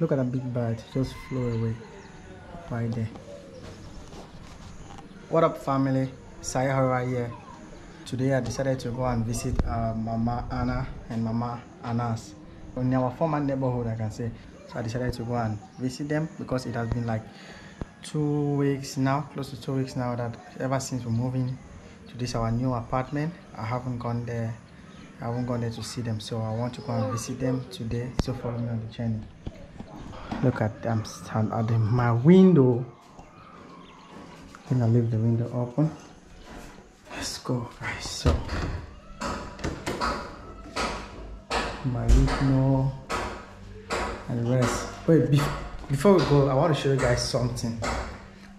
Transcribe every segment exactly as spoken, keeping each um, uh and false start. Look at a big bird just flew away right there. What up, family? Sayahara here. Today I decided to go and visit uh, Mama Anna and Mama Anna's in our former neighborhood, I can say. So I decided to go and visit them because it has been like two weeks now, close to two weeks now, that ever since we're moving to this our new apartment, I haven't gone there. I haven't gone there to see them, so I want to go and visit them today. So follow me on the journey. Look at them stand at the, my window. I'm gonna leave the window open. Let's go, guys. So my no and the rest. Wait, be before we go, I want to show you guys something.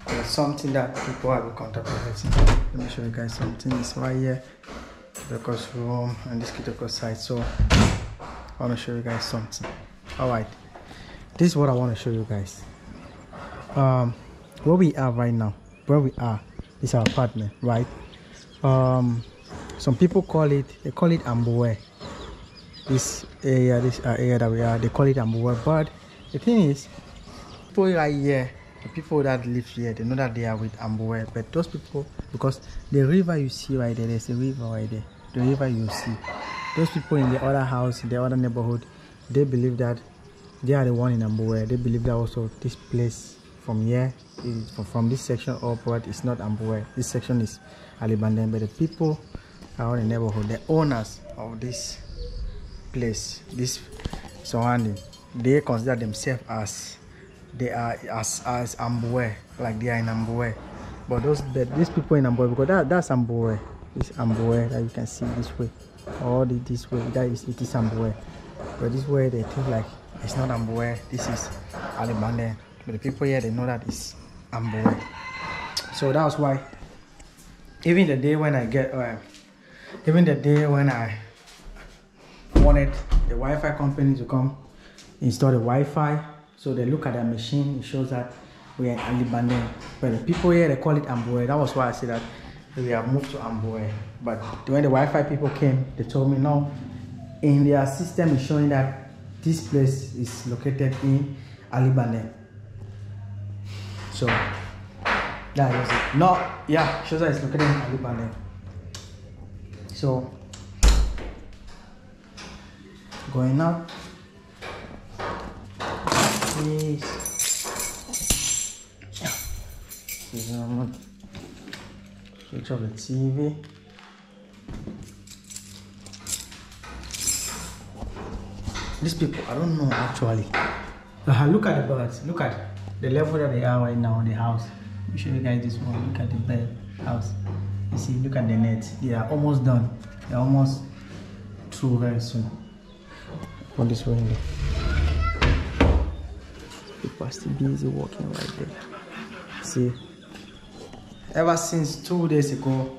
There's something that people have been contemplating. Let me show you guys something. It's right here. Because room and this critical side, so I want to show you guys something. All right, this is what I want to show you guys. Um where we are right now, where we are is our apartment, right? Um some people call it, they call it Ambuwe, this area, this uh, area that we are, they call it Ambuwe. But the thing is, people right here, the people that live here, they know that they are with Ambuwe. But those people, because the river you see right there, there's a river right there, the river you see, those people in the other house, in the other neighborhood, they believe that they are the one in Ambuwe. They believe that also this place from here, is, from this section upward, it's not Ambuwe. This section is Alibandeng. But the people around the neighborhood, the owners of this place, this surrounding, they consider themselves as they are as as Ambuwe, like they are in Ambuwe. But those but these people in Ambuwe, because that that's Ambuwe. This Ambuwe that you can see this way, all the, this way, that is it is Ambuwe. But this way they think like it's not Ambuwe. This is Alibane. But the people here, they know that it's Ambuwe. So that's why, even the day when I get, uh, even the day when I wanted the Wi-Fi company to come install the Wi-Fi. So they look at that machine, it shows that we are in Alibandeng. But the people here, they call it Ambuwe. That was why I said that we have moved to Ambuwe. But when the Wi-Fi people came, they told me no. In their system, it's showing that this place is located in Alibandeng. So that was it. No, yeah, shows that it's located in Alibandeng. So going up. Please. Switch off the T V. These people, I don't know actually. Uh, look at the birds. Look at the level that they are right now in the house. Let me show you guys this one. Look at the bird house. You see, look at the net. They are almost done. They are almost through very soon. Put this one in there. People are still busy walking right there. See, ever since two days ago,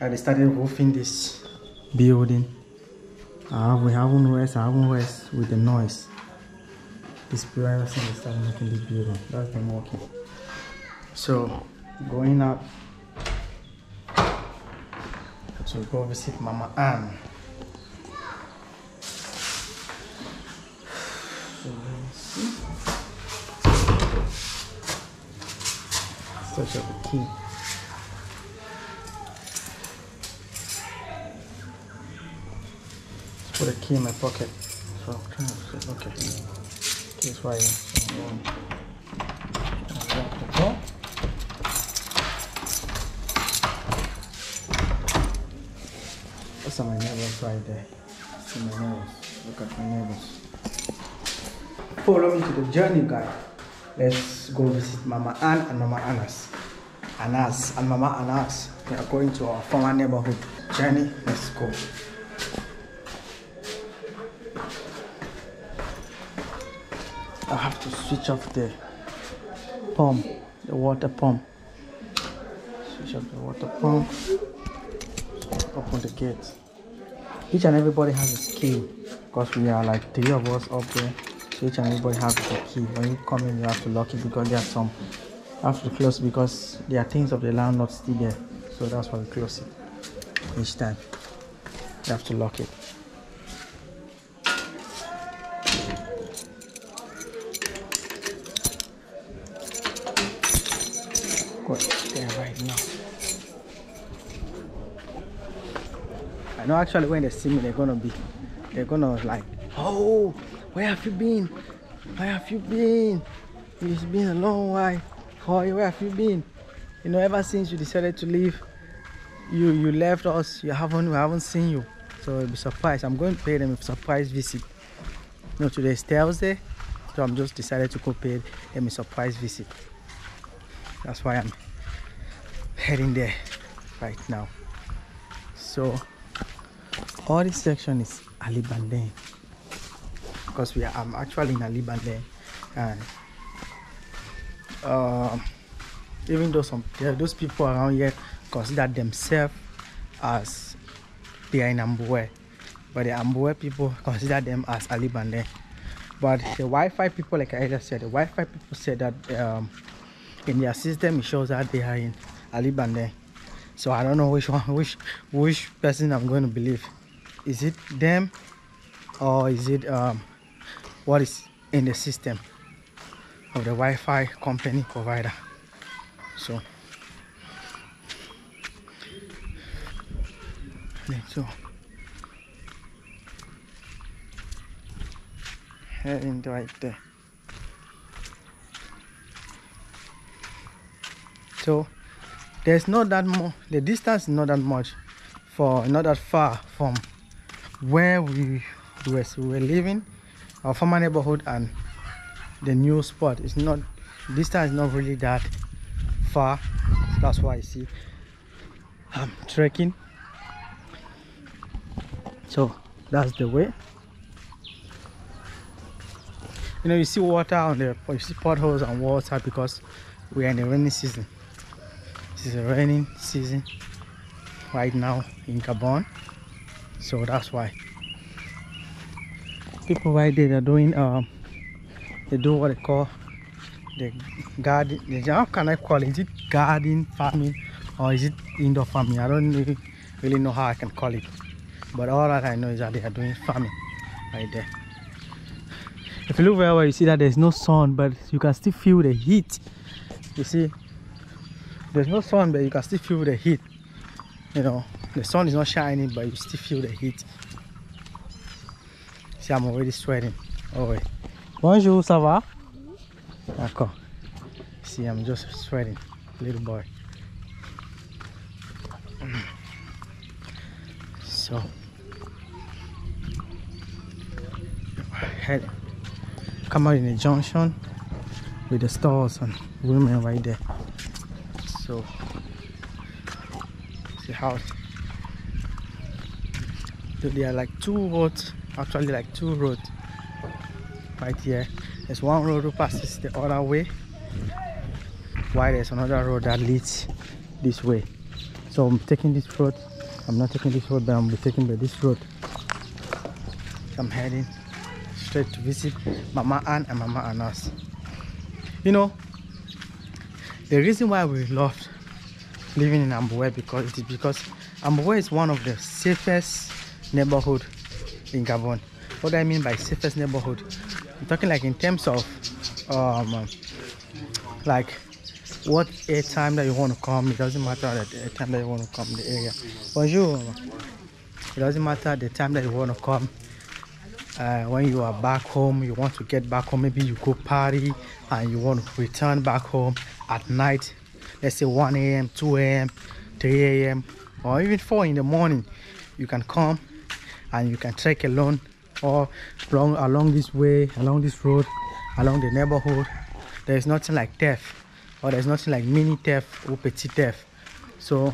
I started roofing this building. Uh, we haven't rest, I haven't rest with the noise. This ever since I started making this building, that's them walking. So, going up. So, go visit Mama Anne. So, let's see. Such a key. Let's put a key in my pocket. So I'm trying to see, okay. This way. So I'm going to go. Those are my neighbors right there. See my neighbors. Look at my neighbors. Follow me to the journey, guys. Let's go visit Mama Anne and Mama Anna's. Anna's and Mama Anna's. We are going to our former neighborhood. Journey, let's go. I have to switch off the pump, the water pump. Switch off the water pump. Open the gate. Each and everybody has a key because we are like three of us up there. Each and everybody has a key. When you come in, you have to lock it because there are some have to close because there are things of the land not still there. So that's why we close it each time. You have to lock it. I know actually when they see me, they're gonna be, they're gonna like, oh, where have you been? Where have you been? It's been a long while. How are you? Where have you been? You know, ever since you decided to leave, you you left us. You haven't, we haven't seen you. So it'll be surprise. I'm going to pay them a surprise visit. You know, today is Thursday, so I'm just decided to go pay them a surprise visit. That's why I'm heading there right now. So all this section is Alibandeng, because we are. I'm actually in Alibandeng, and. Uh, even though some those people around here consider themselves as they are in Ambuwe, but the Ambuwe people consider them as Alibane. But the Wi-Fi people, like I just said, the Wi-Fi people said that um, in their system it shows that they are in Alibane. So I don't know which one, which which person I'm going to believe. Is it them, or is it um, what is in the system of the Wi-Fi company provider? So, so heading right there. So there's not that more. The distance is not that much, for not that far from where we were we were living, our former neighborhood, and the new spot. It's not, distance is not really that far. So that's why I see I'm trekking. So that's the way. You know, you see water on the, you see potholes and water, because we are in the rainy season. This is a raining season right now in Gabon. So that's why people right there are doing um they do what they call the garden. How can I call it? Is it garden farming, or is it indoor farming? I don't really, really know how I can call it, but all that I know is that they are doing farming right there. If you look very well, you see that there's no sun, but you can still feel the heat. You see, there's no sun, but you can still feel the heat. You know, the sun is not shining, but you still feel the heat. See, I'm already sweating. Oh wait. Bonjour, ça va? D'accord. See, I'm just sweating, little boy. So, head, come out in the junction with the stores and women right there. So, see how there are like two roads, actually like two roads. Right here, there's one road who passes the other way, while there's another road that leads this way. So I'm taking this road. I'm not taking this road, but I'm taking by this road. I'm heading straight to visit Mama Anne and Mama Anna's. You know, the reason why we loved living in Ambuwe, because it is because Ambuwe is one of the safest neighborhood in Gabon. What do I mean by safest neighborhood? I'm talking like in terms of um, like what a time that you want to come. It doesn't matter the time that you want to come the area. Bonjour. It doesn't matter the time that you want to come. Uh, when you are back home, you want to get back home. Maybe you go party and you want to return back home at night. Let's say one A M, two A M, three A M, or even four in the morning. You can come and you can trek alone, or along, along this way, along this road, along the neighborhood. There's nothing like theft, or there's nothing like mini theft or petit theft. So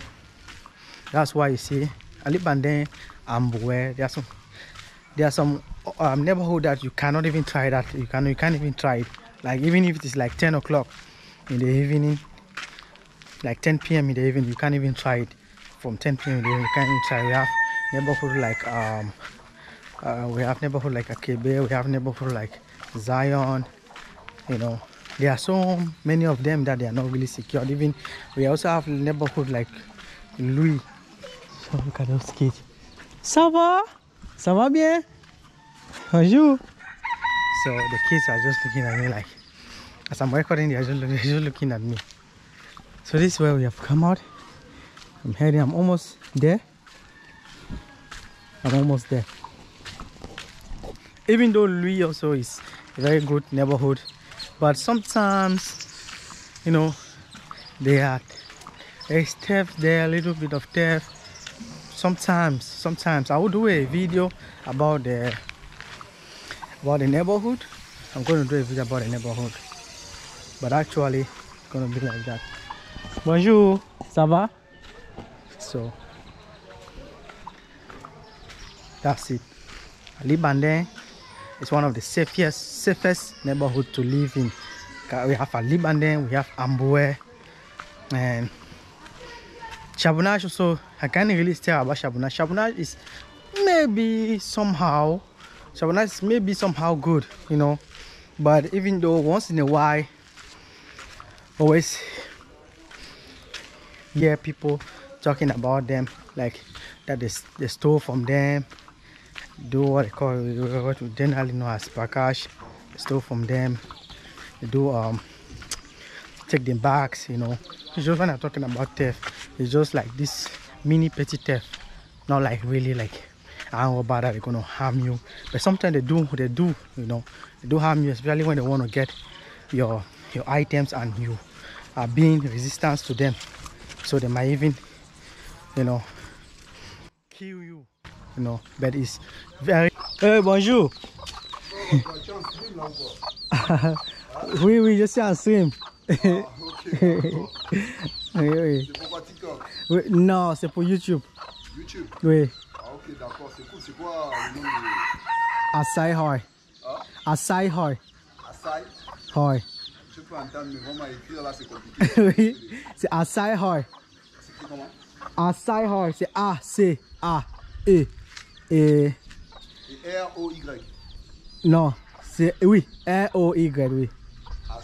that's why you see Alibandeng, Ambuwe, there are some there are some um, neighborhood that you cannot even try that. You can you can't even try it. Like even if it is like ten o'clock in the evening, like ten P M in the evening, you can't even try it. From ten P M in the evening, you can't even try. We have neighborhood like um Uh, we have neighborhood like Akebe, we have neighborhood like Zion. You know, there are so many of them that they are not really secured. Even we also have neighborhood like Louis. So look at those kids. Ça va? Ça va bien? Bonjour. So the kids are just looking at me like, as I'm recording, they are just, they're just looking at me. So this is where we have come out. I'm heading, I'm almost there. I'm almost there. Even though Louis also is a very good neighborhood, but sometimes, you know, they are a theft there, a little bit of theft. Sometimes, sometimes I will do a video about the about the neighborhood. I'm going to do a video about the neighborhood, but actually it's going to be like that. Bonjour, ça va? So that's it. Libandan is one of the safest, safest neighborhood to live in. We have Alibane, we have Ambuwe, and Chabounache also. I can't really tell about Chabounache. Chabounache is maybe somehow, Chabounache is maybe somehow good, you know. But even though once in a while, always hear people talking about them, like that they, they stole from them, do what they call, what we generally know as package, stole from them. They do um take the bags, you know. It's just when I'm talking about theft, it's just like this mini petty theft, not like really like I don't know about that, they're gonna harm you. But sometimes they do, they do, you know, they do harm you, especially when they want to get your your items and you are being resistance to them. So they might even, you know, kill you, you know. But it's very. Hey, bonjour. Oui, oui, je suis en stream. Ah, okay. Oui, oui. C'est pour quoi TikTok? Oui, non, c'est pour YouTube. YouTube? Oui. Ah, ok, d'accord, c'est cool. C'est quoi le nom de... Acai Hoy. Ah? Acai Hoy. Acai Hoy. Je peux entendre, mais vraiment écrire là, c'est compliqué. Oui, c'est Acai Hoy. C'est comment? Acai Hoy, c'est A C A E. Et... Et R O Y. Non, c'est... Oui, R O Y, oui.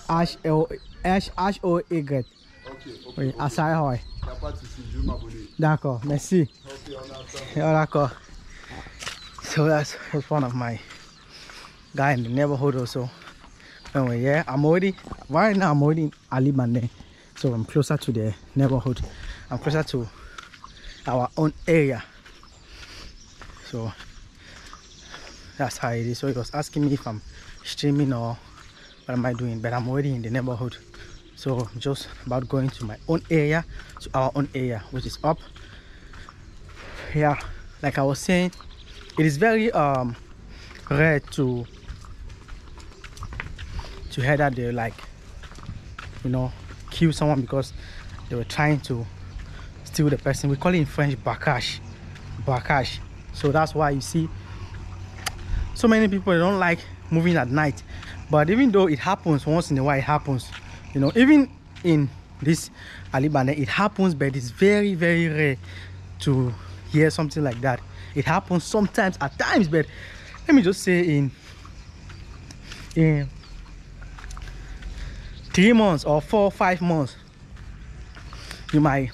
H O H H O Y. Ok, ok. Oui, Acai Hoy. Il n'y a pas de souci, je vais m'abonner. D'accord, merci. Ok, on attend. D'accord. So that's one of my guy in the neighborhood also. Anyway, yeah, I'm already right now. I'm already in Alibane, so I'm closer to the neighborhood. I'm closer to our own area. So that's how it is. So he was asking me if I'm streaming or. What am I doing? But I'm already in the neighborhood, so I'm just about going to my own area, to our own area, which is up here. Like I was saying, it is very um rare to to hear that they like, you know, kill someone because they were trying to steal the person. We call it in French baccache, baccache. So that's why you see so many people, they don't like moving at night. But even though it happens once in a while, it happens, you know, even in this Alibane, it happens, but it's very, very rare to hear something like that. It happens sometimes, at times, but let me just say in in three months or four, five months, you might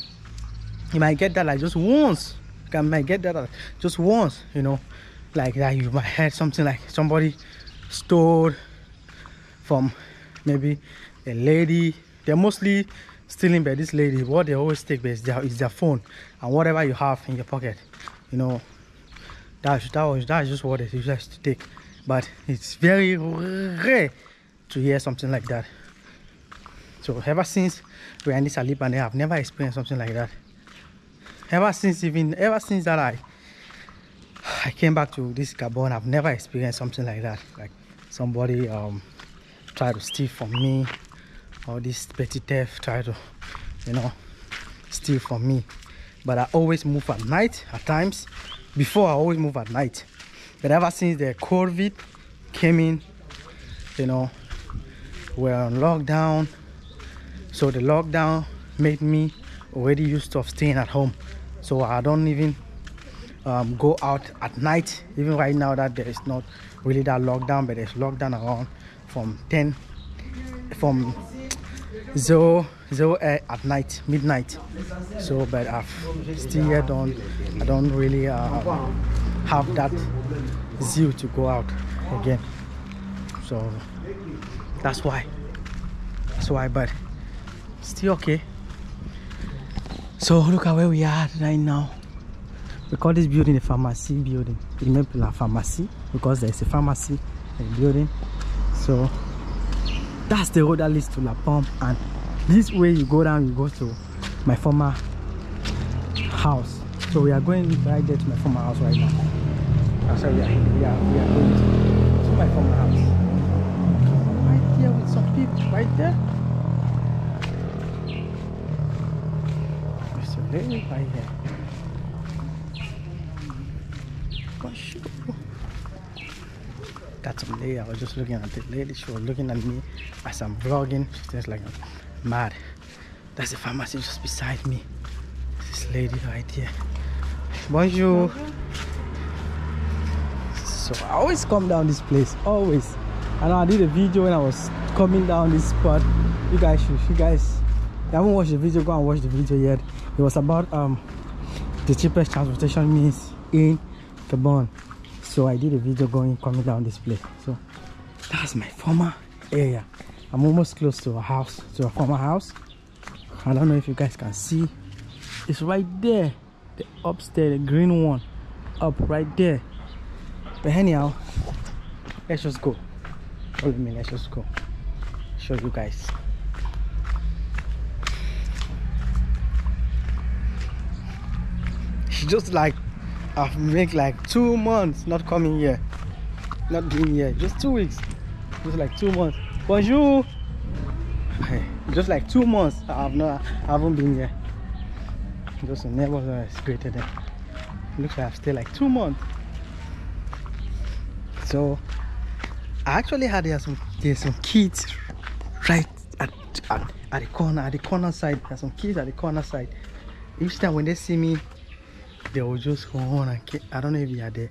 you might get that like just once. You might get that like just once, you know, like that you might hear something like somebody stole from maybe a lady. They're mostly stealing by this lady. What they always take is their, is their phone and whatever you have in your pocket, you know. That's that was that's just what it is just to take. But it's very rare to hear something like that. So ever since we are in this Alibane, I've never experienced something like that. Ever since even ever since that I I came back to this Gabon, I've never experienced something like that. Like somebody um try to steal from me, or this petty theft try to, you know, steal from me. But I always move at night. At times before, I always move at night, but ever since the COVID came in, you know, we're on lockdown. So the lockdown made me already used to staying at home, so I don't even um, go out at night. Even right now that there is not really that lockdown, but there's lockdown around from ten, from zero zero eight at night, midnight. So, but I've still yet don't, I don't really uh, have that zeal to go out again. So that's why, that's why. But still okay. So look at where we are right now. We call this building a pharmacy building. Remember la pharmacy, because there is a pharmacy in the building. So that's the road that leads to La Pompe, and this way you go down, you go to my former house. So we are going right there to my former house right now. That's where we are, we are, we are going to, to my former house. Right here with some people, right there. There's a lady right there. Gosh. That's some lady, I was just looking at the lady. She was looking at me as I'm vlogging. She's like, mad. That's a pharmacy just beside me. This lady right here. Bonjour. Bonjour. So I always come down this place, always. I know I did a video when I was coming down this spot. You guys should, you guys, you haven't watched the video, go and watch the video yet. It was about um the cheapest transportation means in Kebon. So I did a video going coming down this place. So that's my former area. I'm almost close to a house, to a former house. I don't know if you guys can see. It's right there. The upstairs, the green one. Up right there. But anyhow, let's just go. Follow me, let's just go. Show you guys. She just like, I've made like two months not coming here. Not being here. Just two weeks. Just like two months. Bonjour. Hey, just like two months I've not I haven't been here. Just a neighbors are greater than. Looks like I've stayed like two months. So I actually had there some there's some kids right at, at at the corner at the corner side. There's some kids at the corner side. Each time when they see me, they will just go on and kick. I don't know if you are there.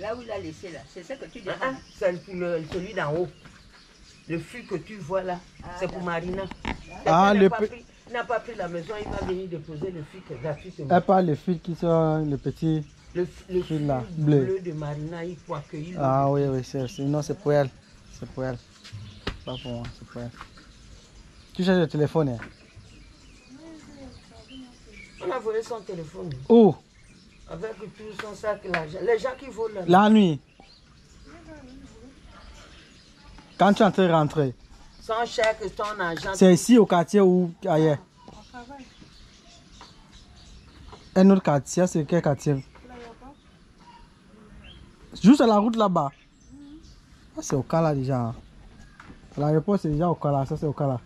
Là où il a laissé là, c'est ça que tu dis. Ah, ah, c'est celui d'en haut. Le fût que tu vois là, ah, c'est pour Marina. Ah, le petit. Il n'a pas pris la maison, il va venir déposer le fût que la fille se met. Pas le fût qui sont le petit. Le, le fût là, bleu. bleu de Marina, il faut accueillir. Ah oui, oui, c'est sinon c'est pour elle. C'est pour elle. Pas pour moi, c'est pour elle. Tu cherches le téléphone, hein? On a volé son téléphone. Où? Avec tout son sac, l'argent. Les gens qui volent. La nuit. Quand tu es en train de rentrer. Sans chèque, ton argent. C'est ici au quartier ou ailleurs? On travaille. Un autre quartier, c'est quel quartier? Là-bas. Juste à la route là-bas. Mm-hmm. C'est Okala déjà. L'aéroport c'est déjà Okala, ça c'est Okala.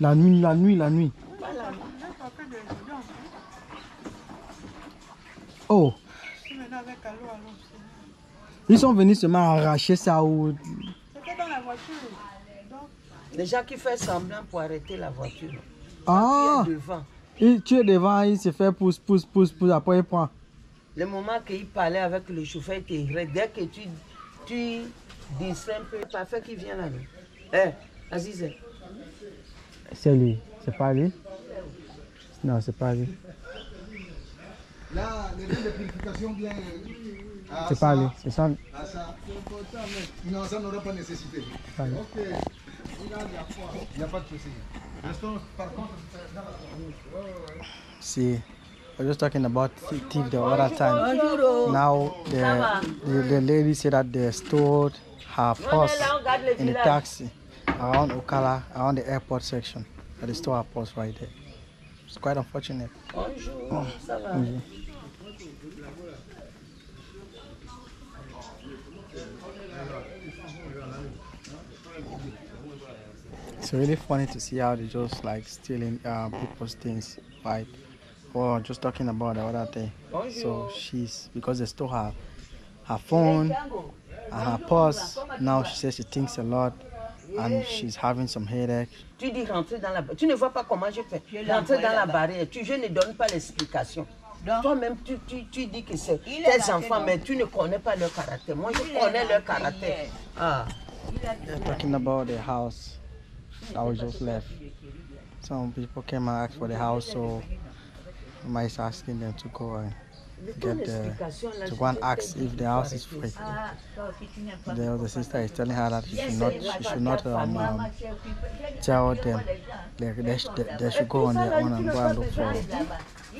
La nuit, la nuit, la nuit. Oh. Ils sont venus seulement arracher ça ou... C'était dans la voiture. Donc... Les gens qui font semblant pour arrêter la voiture. Ah. Tu es devant. Il, tu es devant, il se fait pousse, pousse, pousse, pousse, après il prend. Le moment qu'il parlait avec le chauffeur, il était dès que tu, tu distrais un peu, parfait qu'il vient là. Eh, Aziz. C'est lui, c'est pas lui? Non, c'est pas lui. Là, l'électrification vient. C'est pas lui, c'est ça. Non, ça n'aura pas nécessité. Ok, il n'y a pas de souci. Restons par contre dans la route. Si, we're just talking about thief the other time. Now, the, the, the lady said that they stored her purse in the taxi around Okala, around the airport section. But they store her purse right there. It's quite unfortunate. Bonjour, oh. Ça va? Bonjour. It's really funny to see how they just like stealing uh, people's things, right? Or oh, just talking about the other thing. Bonjour. So she's, because they stole her, her phone and her purse, now she says she thinks a lot. And she's having some headache. Tu dis rentrer dans la barrière. Tu ne vois pas comment je fais. Rentrer dans la barrière. Tu, je ne donne pas l'explication. Toi-même, tu, tu, tu dis que c'est tes enfants, mais tu ne connais pas leur caractère. Moi, je connais leur caractère. Ah. They're talking about the house that we just left. Some people came and asked for the house, so my is asking them to go and get the, to go and ask if the house is free. The, the sister is telling her that she should not, she should not um, um, tell them they, they, they should go on their own and go and look for,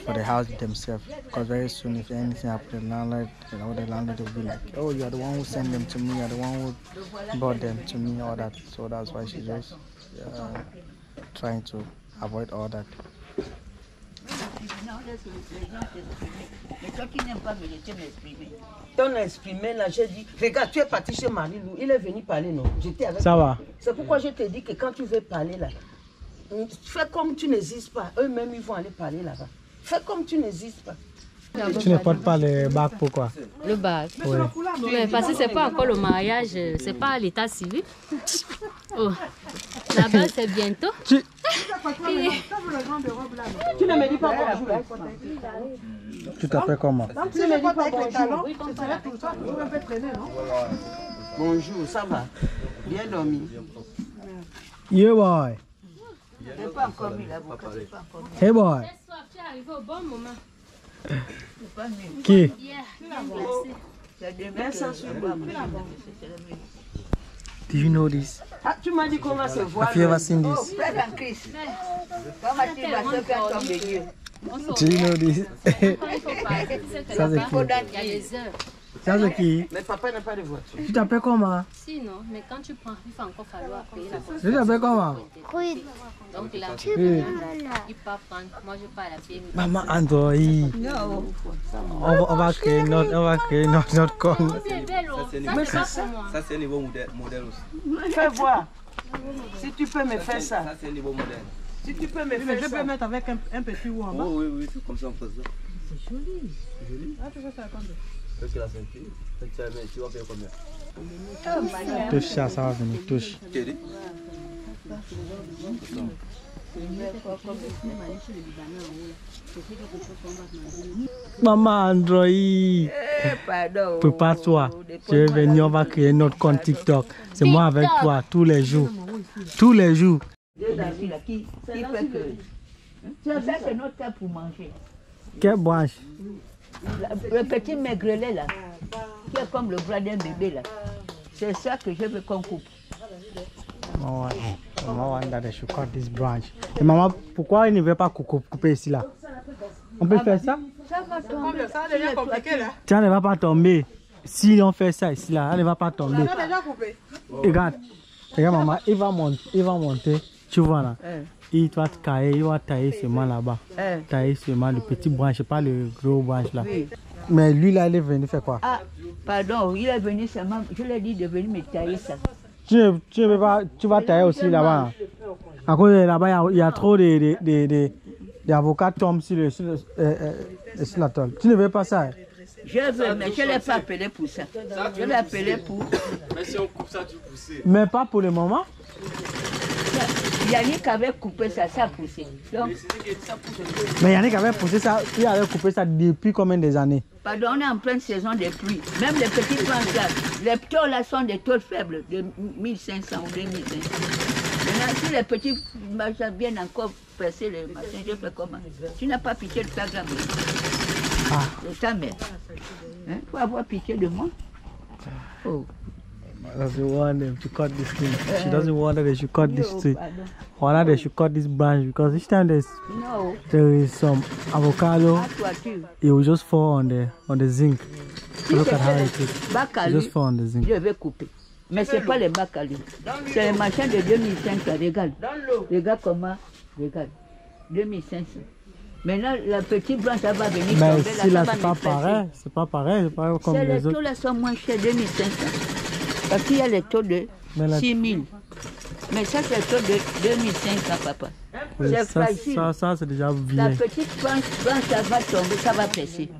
for the house themselves. Because very soon, if anything happens, the landlord, you know, the landlord will be like, oh, you are the one who sent them to me, you are the one who brought them to me, all that. So that's why she's just uh, trying to avoid all that. Non, laisse-le, les gens t'exprimer. Mais toi qui n'aimes pas me laisser m'exprimer. Ton exprimé là, j'ai dit, regarde, tu es parti chez Marie Lou, il est venu parler, non? J'étais avec. Ça va. C'est pourquoi je te dis que quand tu veux parler là, fais comme tu n'existes pas. Eux-mêmes, ils vont aller parler là-bas. Fais comme tu n'existes pas. Tu ne portes pas le bac, pourquoi? Le bac. Oui. Mais parce que ce n'est pas encore le mariage, ce n'est pas l'état civil. Oh. Là-bas, c'est bientôt. Tu... Et... tu ne me dis pas bonjour. Tu t'appelles comment? Tu ne me dis pas bonjour. Ce serait pour toi, toujours un peu traîner, non? Bonjour, ça va? Bien dormi. Yeah, boy. Je n'ai pas encore mis l'avocat, je n'ai pas encore mis. Hey, boy. Cette soir, tu es arrivé au bon moment. Qui? Do you know this? Tu m'as dit qu'on va se voir. Have you ever seen this? Do you know this? Ça c'est qui? Mais papa n'a pas de voiture. Tu t'appelles comment? Si non, mais quand tu prends, il va encore falloir payer la voiture. Tu t'appelles comment? Oui. Donc là, tu oui. Il peut prendre. Moi, je parle à pied. Maman Androi. Non. On va créer notre, on va créer notre, notre compte. Ça, c'est un niveau modèle, modèle aussi. Fais voir. Si tu peux me faire ça. Ça, c'est un niveau modèle. Si tu peux me faire ça. Je peux mettre avec un, un petit ou en bas. Oui, oui, oui. Comme ça, on fait ça. C'est joli. Joli. Ah, tu vois, ça compte. Parce que la ceinture, tu vas payer combien? Touche ça, ça va venir, touche. Maman Androi, prépare-toi, je vais venir, on va créer notre compte TikTok. C'est moi avec toi, tous les jours. Tous les jours. Qui fait que... Tu as fait que notre table pour manger. Quelle branche? Le petit maigrelet là, qui est comme le bras d'un bébé là, c'est ça que je veux qu'on coupe. Maman, maman, je coupe cette branche. Et maman, pourquoi il ne veut pas couper ici là? On peut faire ça? Ça va tomber. Ça a déjà compliqué là. Ça ne va pas tomber. Si on fait ça ici là, ça ne va pas tomber. Ça a déjà coupé. Regarde, regarde maman, il va monter, il va monter. Tu vois là. Il va tailler, il va tailler seulement là-bas. Eh. Tailler seulement le petit branche, pas le gros branche là. Oui. Mais lui là, il est venu faire quoi? Ah, pardon, il est venu seulement, je lui ai dit de venir me tailler ça. Tu, tu, tu vas tailler aussi là-bas. À cause de là-bas, il y, y a trop d'avocats de, de, de, de, de tombent sur, le, sur, le, euh, euh, sur la tôle. Tu ne veux pas ça? Je veux, mais je ne l'ai pas appelé pour ça. ça je l'ai appelé pour... Mais si on coupe ça, tu pousses. Mais pas pour le moment. Yannick avait coupé ça, ça a poussé. Donc... Mais Yannick avait poussé ça, il avait coupé ça depuis combien des années? Pardon, on est en pleine saison des pluies. Même les petits plantes là, les taux là sont des taux faibles, de mille cinq cents ou deux mille cinq cents. Maintenant, si les petits machins viennent encore percer les machins, je fais comment? Tu n'as pas pitié de ta grand-mère. Ah. De ta mère. Hein? Faut avoir pitié de moi. Oh. She doesn't want them to cut this thing. She doesn't want that they should cut this tree. Or that they should cut this branch because each time there's no. there is some avocado, it will just fall on the on the zinc. Si Look at how it is. It just fall on the zinc. Je vais couper. Mais c'est pas les bacs à lui. C'est les machins de deux mille cinq cents. Regarde. Regarde comment. Regarde. deux mille cinq cents. Maintenant, la petite branche, elle va venir. Mais si là, c'est pas pareil. C'est pas pareil. C'est pas comme les autres. Les taux là sont moins chers, deux mille cinq cents. Parce qu'il y a les taux de six mille. Mais ça, c'est le taux de deux mille cinq cents, papa. Oui, c'est fragile. Ça, ça c'est déjà bien. La petite branche, branche, ça va tomber, ça va presser.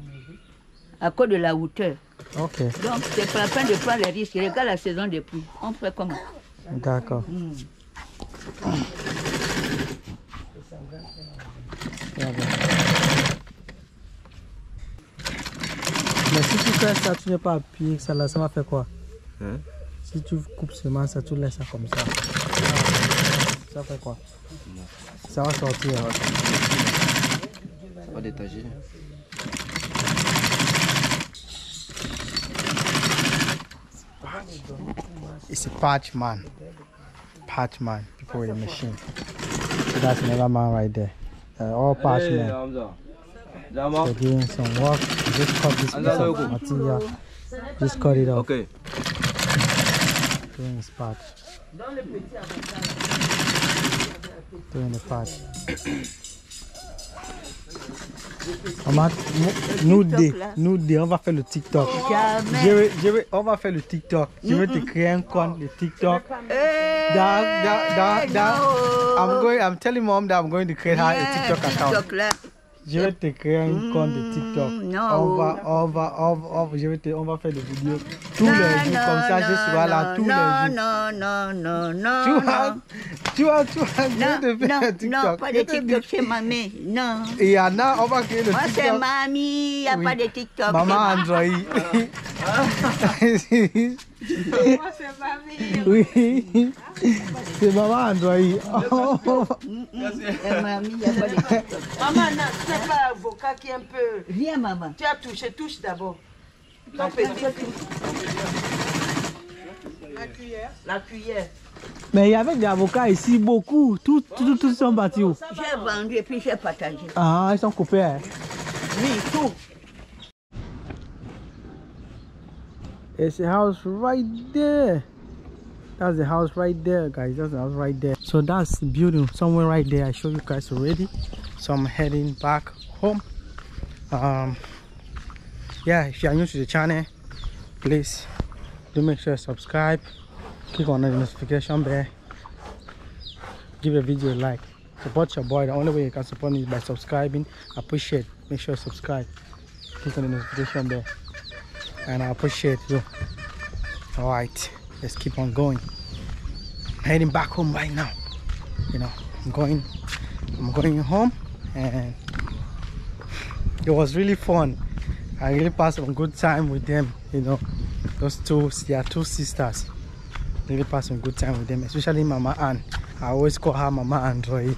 À cause de la hauteur. OK. Donc, c'est pas la peine de prendre les risques. Regarde la saison des pluies. On fait comment? D'accord. Mmh. Mais si tu fais ça, tu n'es pas appuyé, ça là, ça va faire quoi? Hein? Si tu coupes seulement ça, tu laisses ça comme ça. Ça fait quoi? Ça va sortir. Ça va détacher. It's a patch man. Patch man. People with a machine. So that's another man right there. They're all patch men. They're doing some work. You just cut this piece of material. Just cut it off. Okay. Doing his part. Doing the part. Maman, nous dit, nous dit, on va faire le TikTok. Je vais, je vais, on va faire le TikTok. Je vais te créer un compte de TikTok. That, that, that, that. I'm going. I'm telling mom that I'm going to create her a TikTok account. Je vais te créer un compte de TikTok. On va, on va, on va, je vais te, on va faire des vidéos tous les jours comme ça. Je serai là tous les jours. Non, non, non, non. Tu vois, tu vois, tu vois. Je vais te faire un TikTok. Non, pas de TikTok chez mamie. Non. Et Anna, on va créer le TikTok. Moi c'est mamie, il y a pas de TikTok. Maman Androi. Moi c'est mamie. Oui. C'est Maman Androi. Mamie, il y a pas de TikTok. Maman, non, c'est pas avocat qui est un peu. Viens, maman. Tu as touché, touche d'abord. La cuillère. La cuillère. Mais il y avait des avocats ici, beaucoup. Tous tout, tout sont partis où? J'ai vendu et puis j'ai partagé. Ah, ils sont coupés. Hein? Oui, tout. It's a house right there. That's the house right there, guys. That's the house right there. So that's the building somewhere right there. I showed you guys already. So I'm heading back home. Um, yeah, if you are new to the channel, please do make sure to subscribe. Click on the notification bell. Give a video a like. Support your boy. The only way you can support me is by subscribing. I appreciate. Make sure to subscribe. Click on the notification bell. And I appreciate you. Alright. Let's keep on going. I'm heading back home right now. You know, I'm going I'm going home, and it was really fun. I really passed some good time with them, you know. Those two, their two sisters. Really passed some good time with them, especially Mama Anne. I always call her Mama Androi.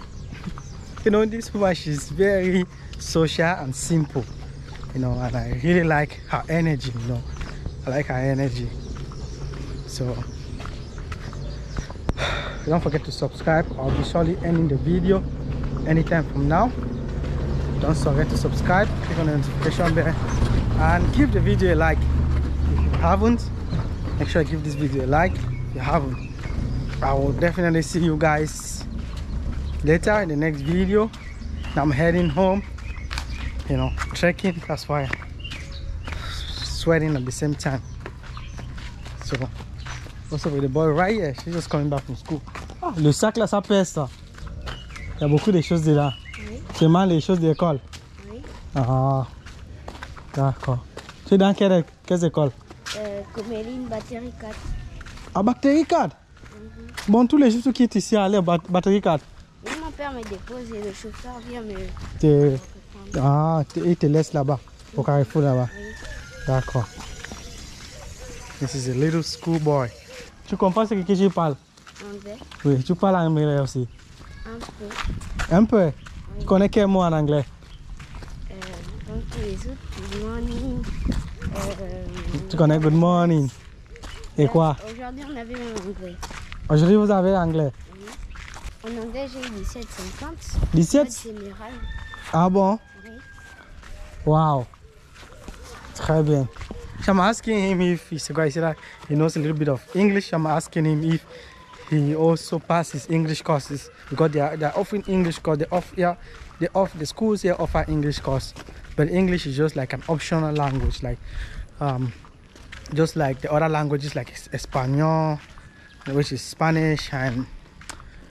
You know, this woman, she's very social and simple. You know, and I really like her energy, you know. I like her energy. So don't forget to subscribe. I'll be surely ending the video anytime from now. Don't forget to subscribe, click on the notification bell, and give the video a like. If you haven't, make sure you give this video a like. If you haven't, I will definitely see you guys later in the next video. I'm heading home, you know, trekking. That's why I'm sweating at the same time. So what's up with the boy right here? She's just coming back from school. Ah, le sac là, ça pèse ça. Il y a beaucoup de choses dedans. Oui. Seulement les choses de l'école. Oui. Ah, d'accord. Tu es dans quelle, quelle école? Euh, Coméline, Bataricard. Ah, Bataricard? Mm-hmm. Bon, tous les jours qui étaient ici, allez, Bataricard. Oui, mon père me dépose et le chauffeur vient me... Ah, il te laisse là-bas, au Carrefour là-bas. Oui. D'accord. This is a little school boy. Tu comprends ce que je parle? Un peu. Oui, tu parles anglais aussi? Un peu. Un peu? Oui. Tu connais quel mot en anglais? Euh, donc tous les autres, good morning. Euh, tu connais good morning? Et euh, quoi? Aujourd'hui, on avait l'anglais. Aujourd'hui, vous avez l'anglais? Oui. En anglais, j'ai eu dix-sept cinquante. dix-sept? C'est général. Ah bon? Oui. Wow. Très bien. I'm asking him if he's a guy, he knows a little bit of English. I'm asking him if he also passes English courses, because they are, they are offering English course. They offer, yeah, they offer, the schools here offer English course, but English is just like an optional language, like um, just like the other languages, like Espanol, which is Spanish, and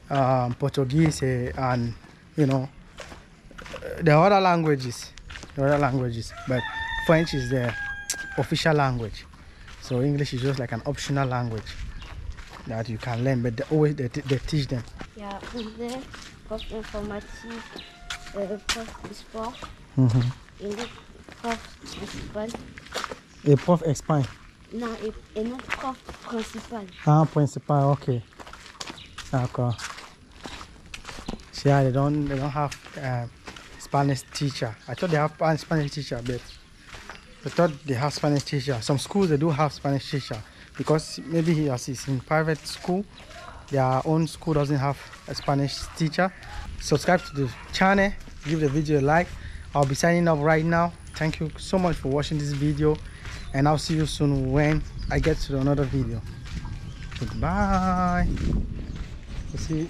um, Portuguese, and you know the other languages, the other languages. But French is there. Official language. So English is just like an optional language that you can learn, but they always they, they teach them. Yeah, anglais, prof informatique, euh, prof de sport, mm-hmm. Et prof principal. Et prof espagne. Non, et, et non prof principal. Ah, principal, okay. D'accord. So yeah, they don't they don't have uh, Spanish teacher. I thought they have Spanish teacher, but I thought they have Spanish teacher. Some schools they do have Spanish teacher, because maybe he is in private school. Their own school doesn't have a Spanish teacher. Subscribe to the channel. Give the video a like. I'll be signing up right now. Thank you so much for watching this video, and I'll see you soon when I get to another video. Goodbye. You see.